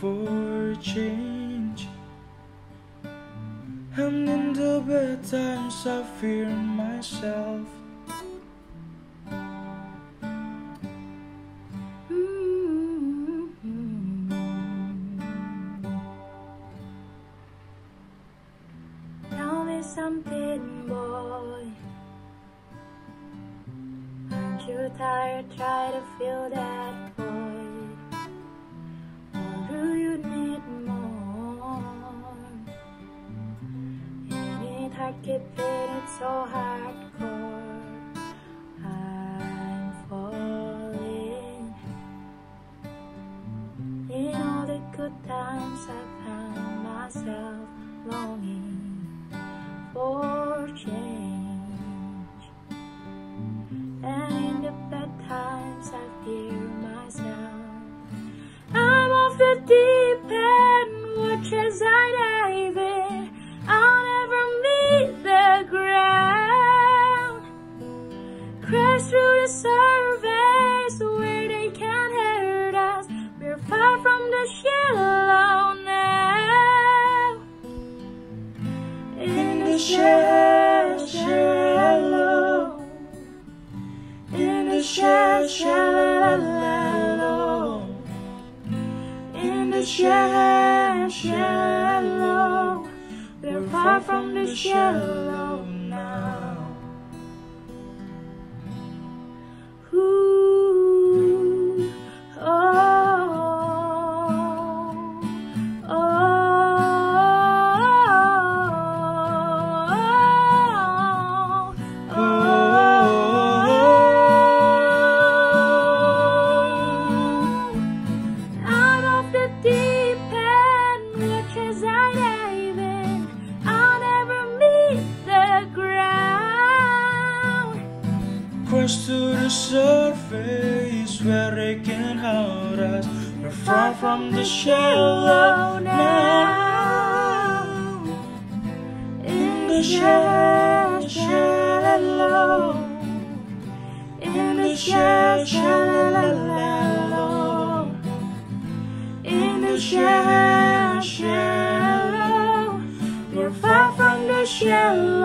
for change, and in the bad times I fear myself. Tell me something, boy. Aren't you tired? Try to feel that void. Keep it, it's so hardcore. I'm falling. In all the good times I found myself longing for change, and in the bad times I fear myself. I'm off the deep end, watch as I dive in. I'll never meet the ground. Crash through the surface where they can't hurt us. We're far from the shallow now. In the shallow. In the shallow. In the shallow. We're far from the shallow now. Ooh, oh, oh, oh, oh. Out of the deep end, which is I dive in. Crash to the surface where they can't hurt us. We're far from the shallow now. In the shallow. In the shallow. In the shallow. We're far from the shallow.